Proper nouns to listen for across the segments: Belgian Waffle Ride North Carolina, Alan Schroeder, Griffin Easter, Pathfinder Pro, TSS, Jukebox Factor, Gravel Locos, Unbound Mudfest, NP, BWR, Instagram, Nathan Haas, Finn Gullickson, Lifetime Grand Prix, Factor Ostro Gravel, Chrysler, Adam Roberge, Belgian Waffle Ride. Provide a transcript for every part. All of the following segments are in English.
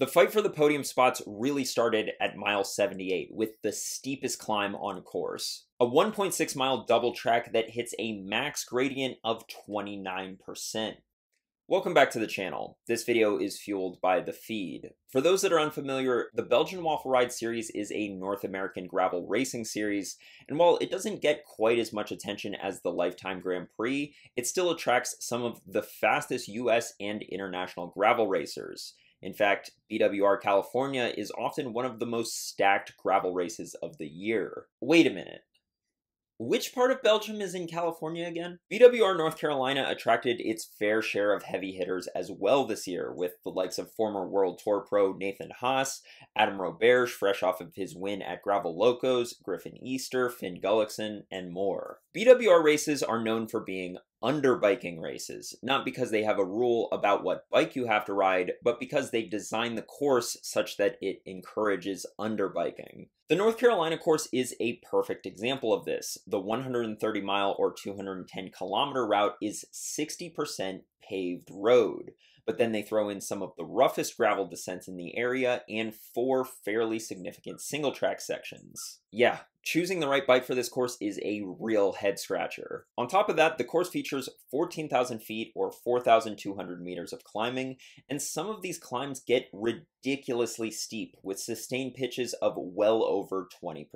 The fight for the podium spots really started at mile 78, with the steepest climb on course. A 1.6 mile double track that hits a max gradient of 29%. Welcome back to the channel. This video is fueled by the feed. For those that are unfamiliar, the Belgian Waffle Ride series is a North American gravel racing series, and while it doesn't get quite as much attention as the Lifetime Grand Prix, it still attracts some of the fastest US and international gravel racers. In fact, BWR California is often one of the most stacked gravel races of the year. Wait a minute. Which part of Belgium is in California again? BWR North Carolina attracted its fair share of heavy hitters as well this year, with the likes of former World Tour pro Nathan Haas, Adam Roberge fresh off of his win at Gravel Locos, Griffin Easter, Finn Gullickson, and more. BWR races are known for being underbiking races, not because they have a rule about what bike you have to ride, but because they design the course such that it encourages underbiking. The North Carolina course is a perfect example of this. The 130 mile or 210 kilometer route is 60% paved road, but then they throw in some of the roughest gravel descents in the area and 4 fairly significant single track sections. Yeah, choosing the right bike for this course is a real head scratcher. On top of that, the course features 14,000 feet or 4,200 meters of climbing, and some of these climbs get ridiculously steep with sustained pitches of well over 20%.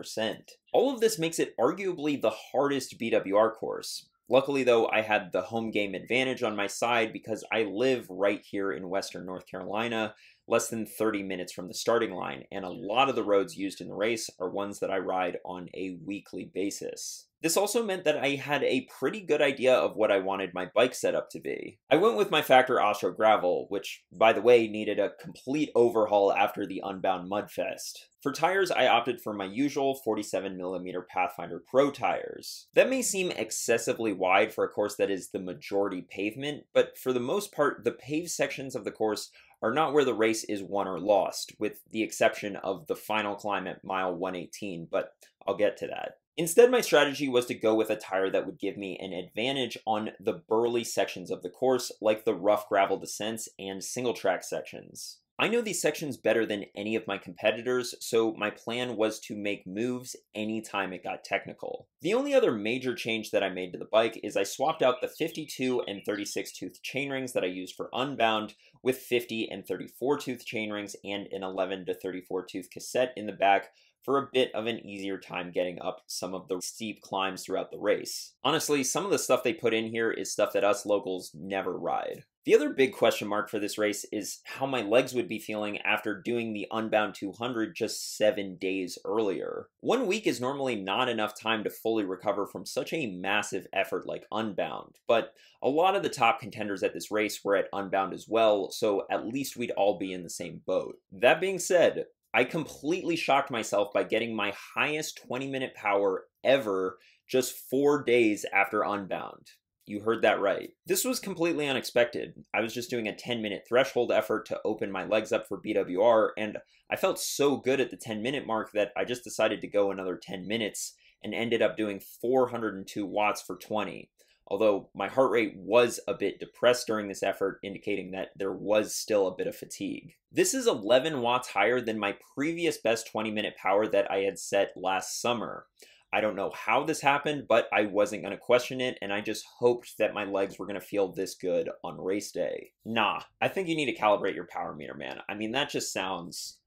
All of this makes it arguably the hardest BWR course. Luckily though, I had the home game advantage on my side because I live right here in Western North Carolina, less than 30 minutes from the starting line, and a lot of the roads used in the race are ones that I ride on a weekly basis. This also meant that I had a pretty good idea of what I wanted my bike setup to be. I went with my Factor Ostro Gravel, which, by the way, needed a complete overhaul after the Unbound Mudfest. For tires, I opted for my usual 47mm Pathfinder Pro tires. That may seem excessively wide for a course that is the majority pavement, but for the most part, the paved sections of the course are not where the race is won or lost, with the exception of the final climb at mile 118, but I'll get to that. Instead, my strategy was to go with a tire that would give me an advantage on the burly sections of the course, like the rough gravel descents and single track sections. I know these sections better than any of my competitors, so my plan was to make moves anytime it got technical. The only other major change that I made to the bike is I swapped out the 52 and 36 tooth chainrings that I used for Unbound with 50 and 34 tooth chainrings and an 11 to 34 tooth cassette in the back for a bit of an easier time getting up some of the steep climbs throughout the race. Honestly, some of the stuff they put in here is stuff that us locals never ride. The other big question mark for this race is how my legs would be feeling after doing the Unbound 200 just 7 days earlier. 1 week is normally not enough time to fully recover from such a massive effort like Unbound, but a lot of the top contenders at this race were at Unbound as well, so at least we'd all be in the same boat. That being said, I completely shocked myself by getting my highest 20-minute power ever just 4 days after Unbound. You heard that right. This was completely unexpected. I was just doing a 10-minute threshold effort to open my legs up for BWR, and I felt so good at the 10-minute mark that I just decided to go another 10 minutes and ended up doing 402 watts for 20. Although my heart rate was a bit depressed during this effort, indicating that there was still a bit of fatigue. This is 11 watts higher than my previous best 20-minute power that I had set last summer. I don't know how this happened, but I wasn't going to question it, and I just hoped that my legs were going to feel this good on race day. Nah, I think you need to calibrate your power meter, man. I mean, that just sounds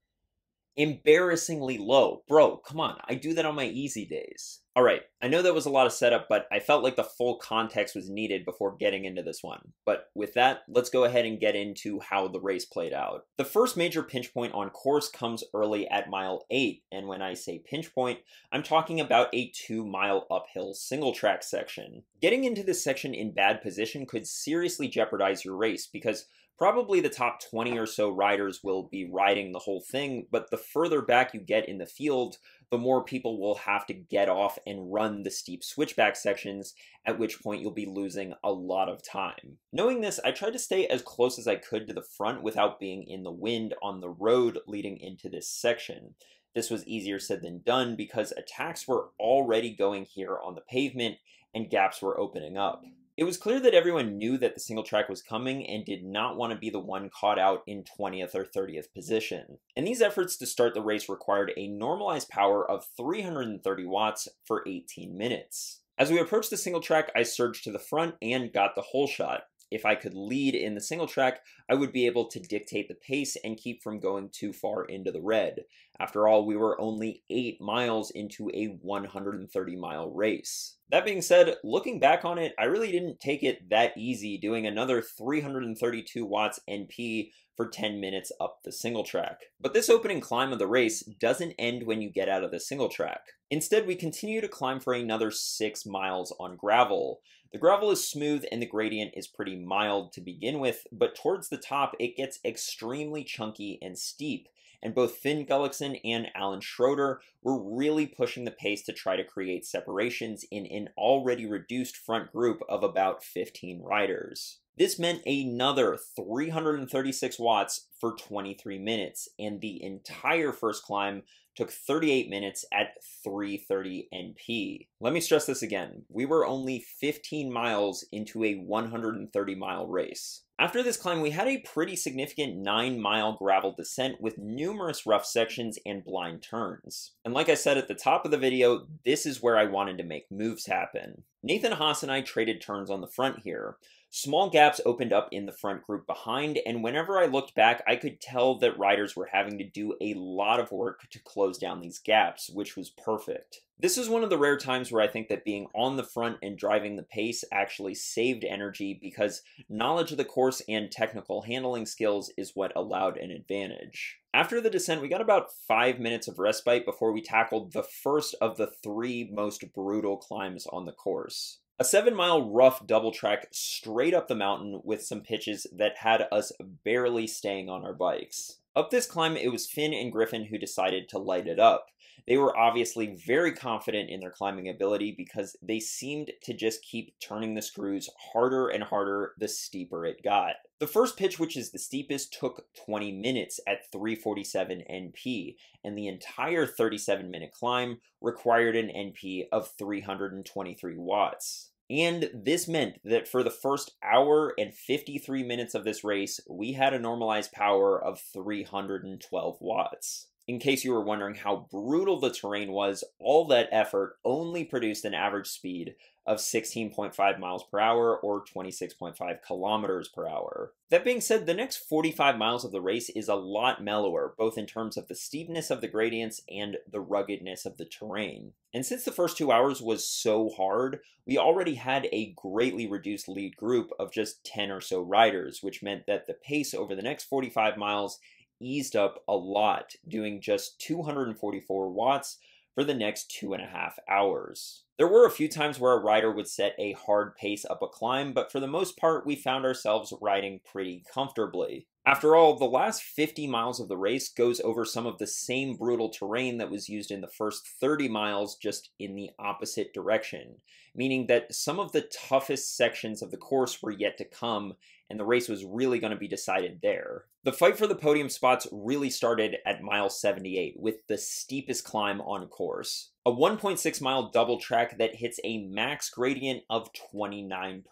embarrassingly low. Bro, come on. I do that on my easy days. All right, I know that was a lot of setup, but I felt like the full context was needed before getting into this one. But with that, let's go ahead and get into how the race played out. The first major pinch point on course comes early at mile 8, and when I say pinch point, I'm talking about a 2-mile uphill single track section. Getting into this section in bad position could seriously jeopardize your race because probably the top 20 or so riders will be riding the whole thing, but the further back you get in the field, the more people will have to get off and run the steep switchback sections, at which point you'll be losing a lot of time. Knowing this, I tried to stay as close as I could to the front without being in the wind on the road leading into this section. This was easier said than done because attacks were already going here on the pavement and gaps were opening up. It was clear that everyone knew that the single track was coming and did not want to be the one caught out in 20th or 30th position. And these efforts to start the race required a normalized power of 330 watts for 18 minutes. As we approached the single track, I surged to the front and got the hole shot. If I could lead in the single track, I would be able to dictate the pace and keep from going too far into the red. After all, we were only 8 miles into a 130-mile race. That being said, looking back on it, I really didn't take it that easy doing another 332 watts NP for 10 minutes up the single track. But this opening climb of the race doesn't end when you get out of the single track. Instead, we continue to climb for another 6 miles on gravel. The gravel is smooth and the gradient is pretty mild to begin with, but towards the top, it gets extremely chunky and steep. And both Finn Gullickson and Alan Schroeder were really pushing the pace to try to create separations in an already reduced front group of about 15 riders. This meant another 336 watts for 23 minutes, and the entire first climb took 38 minutes at 330 NP. Let me stress this again. We were only 15 miles into a 130-mile race. After this climb, we had a pretty significant 9-mile gravel descent with numerous rough sections and blind turns. And like I said at the top of the video, this is where I wanted to make moves happen. Nathan Haas and I traded turns on the front here. Small gaps opened up in the front group behind, and whenever I looked back, I could tell that riders were having to do a lot of work to close down these gaps, which was perfect. This is one of the rare times where I think that being on the front and driving the pace actually saved energy, because knowledge of the course and technical handling skills is what allowed an advantage. After the descent, we got about 5 minutes of respite before we tackled the first of the 3 most brutal climbs on the course. A 7-mile rough double track straight up the mountain with some pitches that had us barely staying on our bikes. Up this climb, it was Finn and Griffin who decided to light it up. They were obviously very confident in their climbing ability because they seemed to just keep turning the screws harder and harder the steeper it got. The first pitch, which is the steepest, took 20 minutes at 347 NP, and the entire 37-minute climb required an NP of 323 watts. And this meant that for the first hour and 53 minutes of this race, we had a normalized power of 312 watts. In case you were wondering how brutal the terrain was, all that effort only produced an average speed of 16.5 miles per hour or 26.5 kilometers per hour. That being said, the next 45 miles of the race is a lot mellower, both in terms of the steepness of the gradients and the ruggedness of the terrain. And since the first 2 hours was so hard, we already had a greatly reduced lead group of just 10 or so riders, which meant that the pace over the next 45 miles eased up a lot, doing just 244 watts for the next 2.5 hours. There were a few times where a rider would set a hard pace up a climb, but for the most part, we found ourselves riding pretty comfortably. After all, the last 50 miles of the race goes over some of the same brutal terrain that was used in the first 30 miles, just in the opposite direction, meaning that some of the toughest sections of the course were yet to come, and the race was really going to be decided there. The fight for the podium spots really started at mile 78, with the steepest climb on course. A 1.6-mile double track that hits a max gradient of 29%.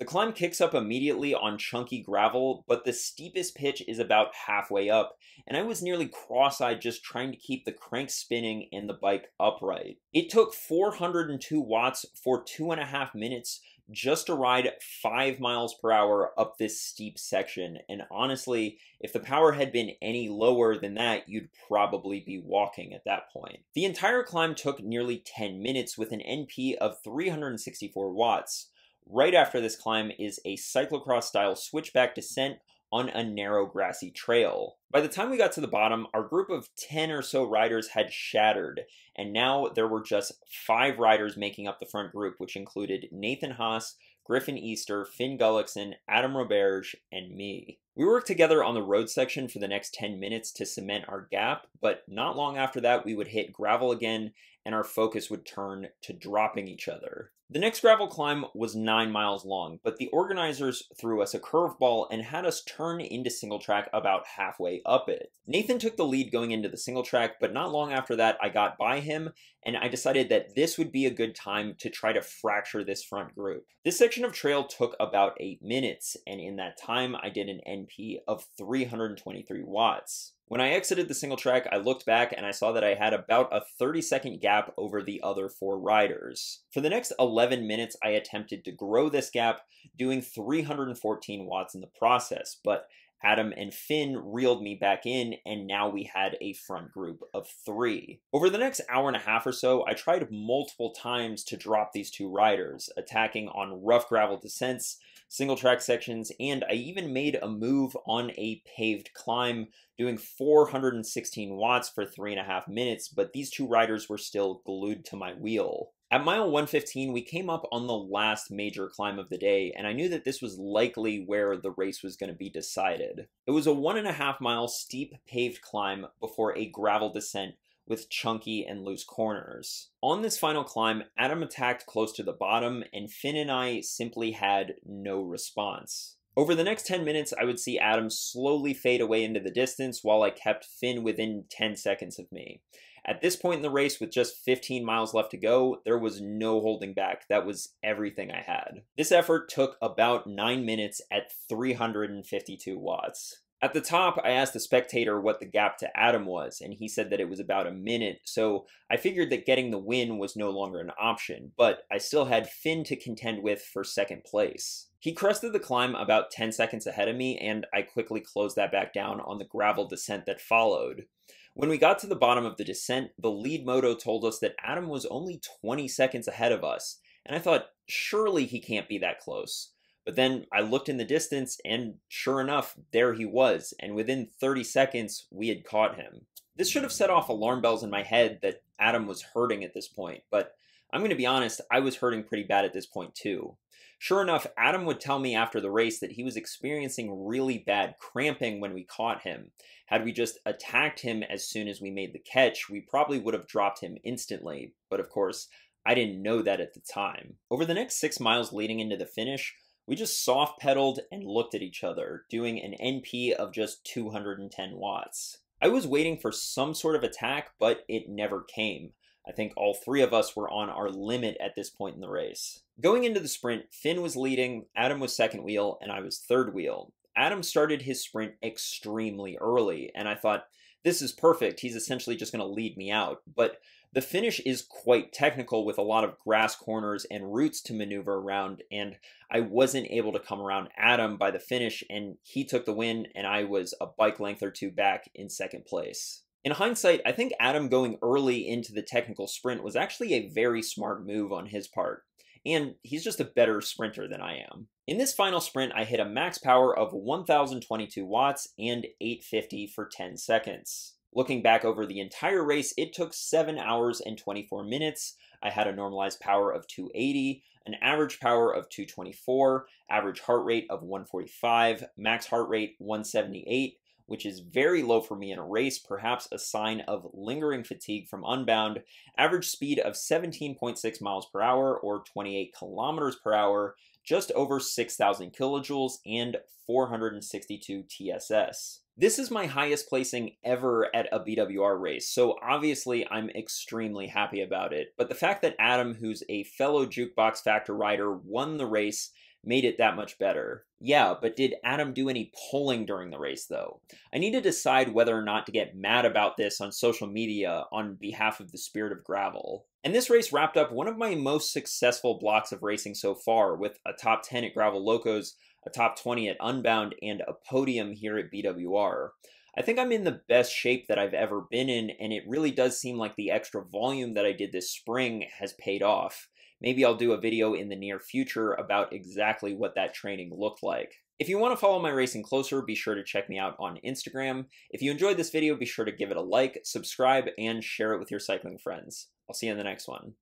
The climb kicks up immediately on chunky gravel, but the steepest pitch is about halfway up, and I was nearly cross-eyed just trying to keep the crank spinning and the bike upright. It took 402 watts for 2.5 minutes just to ride 5 miles per hour up this steep section, and honestly, if the power had been any lower than that, you'd probably be walking at that point. The entire climb took nearly 10 minutes with an NP of 364 watts. Right after this climb is a cyclocross-style switchback descent on a narrow grassy trail. By the time we got to the bottom, our group of 10 or so riders had shattered, and now there were just 5 riders making up the front group, which included Nathan Haas, Griffin Easter, Finn Gullickson, Adam Roberge, and me. We worked together on the road section for the next 10 minutes to cement our gap, but not long after that we would hit gravel again and our focus would turn to dropping each other. The next gravel climb was 9 miles long, but the organizers threw us a curveball and had us turn into single track about halfway up it. Nathan took the lead going into the single track, but not long after that I got by him, and I decided that this would be a good time to try to fracture this front group. This section of trail took about 8 minutes, and in that time I did an NP of 323 watts. When I exited the single track, I looked back and I saw that I had about a 30-second gap over the other four riders. For the next 11 minutes, I attempted to grow this gap, doing 314 watts in the process, but Adam and Finn reeled me back in, and now we had a front group of three. Over the next hour and a half or so, I tried multiple times to drop these two riders, attacking on rough gravel descents, single track sections, and I even made a move on a paved climb, doing 416 watts for 3.5 minutes, but these two riders were still glued to my wheel. At mile 115, we came up on the last major climb of the day, and I knew that this was likely where the race was going to be decided. It was a 1.5 mile steep paved climb before a gravel descent with chunky and loose corners. On this final climb, Adam attacked close to the bottom, and Finn and I simply had no response. Over the next 10 minutes, I would see Adam slowly fade away into the distance while I kept Finn within 10 seconds of me. At this point in the race, with just 15 miles left to go, there was no holding back. That was everything I had. This effort took about 9 minutes at 352 watts. At the top, I asked the spectator what the gap to Adam was, and he said that it was about a minute, so I figured that getting the win was no longer an option, but I still had Finn to contend with for second place. He crested the climb about 10 seconds ahead of me, and I quickly closed that back down on the gravel descent that followed. When we got to the bottom of the descent, the lead moto told us that Adam was only 20 seconds ahead of us, and I thought, surely he can't be that close. But then I looked in the distance, and sure enough, there he was, and within 30 seconds, we had caught him. This should have set off alarm bells in my head that Adam was hurting at this point, but I'm going to be honest, I was hurting pretty bad at this point too. Sure enough, Adam would tell me after the race that he was experiencing really bad cramping when we caught him. Had we just attacked him as soon as we made the catch, we probably would have dropped him instantly, but of course, I didn't know that at the time. Over the next 6 miles leading into the finish, we just soft pedaled and looked at each other, doing an NP of just 210 watts. I was waiting for some sort of attack, but it never came. I think all three of us were on our limit at this point in the race. Going into the sprint, Finn was leading, Adam was second wheel, and I was third wheel. Adam started his sprint extremely early, and I thought, this is perfect, he's essentially just going to lead me out, but the finish is quite technical with a lot of grass corners and roots to maneuver around, and I wasn't able to come around Adam by the finish, and he took the win, and I was a bike length or two back in second place. In hindsight, I think Adam going early into the technical sprint was actually a very smart move on his part, and he's just a better sprinter than I am. In this final sprint, I hit a max power of 1,022 watts and 850 for 10 seconds. Looking back over the entire race, it took 7 hours and 24 minutes. I had a normalized power of 280, an average power of 224, average heart rate of 145, max heart rate 178, which is very low for me in a race, perhaps a sign of lingering fatigue from Unbound, average speed of 17.6 miles per hour or 28 kilometers per hour, just over 6,000 kilojoules and 462 TSS. This is my highest placing ever at a BWR race, so obviously I'm extremely happy about it. But the fact that Adam, who's a fellow Jukebox Factor rider, won the race made it that much better. Yeah, but did Adam do any polling during the race, though? I need to decide whether or not to get mad about this on social media on behalf of the Spirit of Gravel. And this race wrapped up one of my most successful blocks of racing so far, with a top 10 at Gravel Locos, a top 20 at Unbound, and a podium here at BWR. I think I'm in the best shape that I've ever been in, and it really does seem like the extra volume that I did this spring has paid off. Maybe I'll do a video in the near future about exactly what that training looked like. If you want to follow my racing closer, be sure to check me out on Instagram. If you enjoyed this video, be sure to give it a like, subscribe, and share it with your cycling friends. I'll see you in the next one.